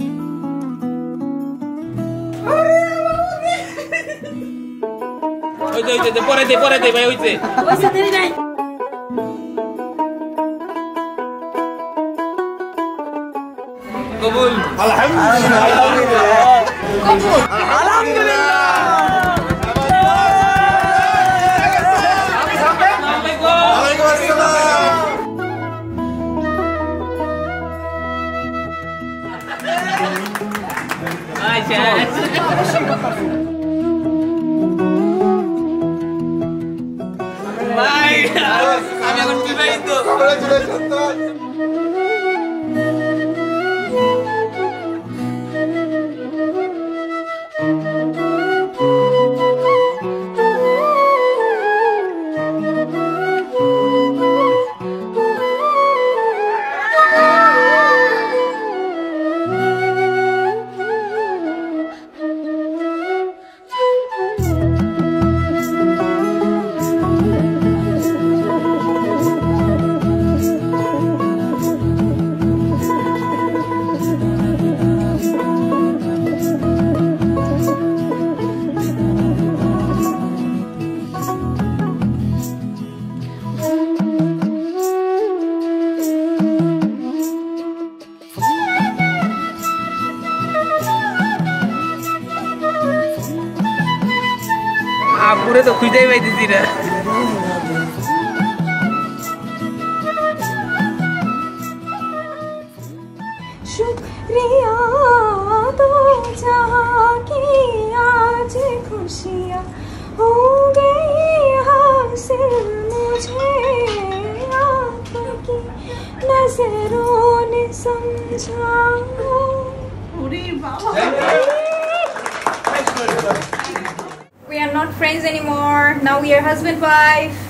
भाई कबूल अल्हम्दुलिल्लाह कबूल अल्हम्दुलिल्लाह पूरे तो खुद ही भाई दीदी रे शुक्रिया तो जहां की आज खुशियां हो गई हासिल मुझे आपकी नजरों ने समझा पूरी बाबा We are not friends anymore. Now we are husband-wife.